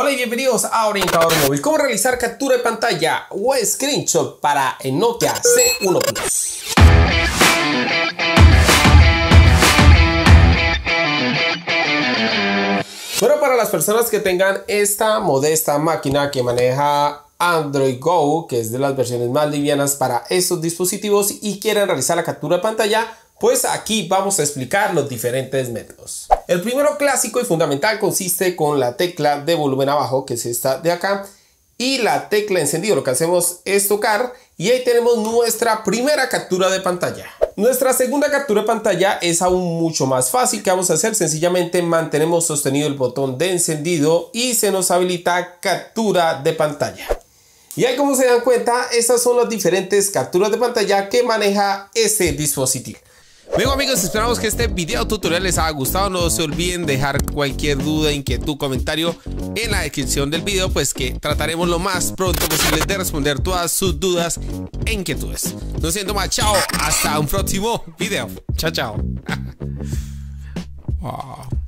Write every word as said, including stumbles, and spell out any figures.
Hola y bienvenidos a Orientador Móvil. Cómo realizar captura de pantalla o screenshot para el Nokia C uno plus. Bueno, para las personas que tengan esta modesta máquina que maneja Android Go, que es de las versiones más livianas para estos dispositivos y quieren realizar la captura de pantalla, pues aquí vamos a explicar los diferentes métodos. El primero clásico y fundamental consiste con la tecla de volumen abajo, que es esta de acá, y la tecla encendido. Lo que hacemos es tocar y ahí tenemos nuestra primera captura de pantalla. Nuestra segunda captura de pantalla es aún mucho más fácil. ¿Qué vamos a hacer? Sencillamente mantenemos sostenido el botón de encendido y se nos habilita captura de pantalla. Y ahí, como se dan cuenta, estas son las diferentes capturas de pantalla que maneja este dispositivo. Bueno amigos, esperamos que este video tutorial les haya gustado. No se olviden dejar cualquier duda, inquietud, comentario en la descripción del video, pues que trataremos lo más pronto posible de responder todas sus dudas e inquietudes. No siento más, chao, hasta un próximo video. Chao, chao. Wow.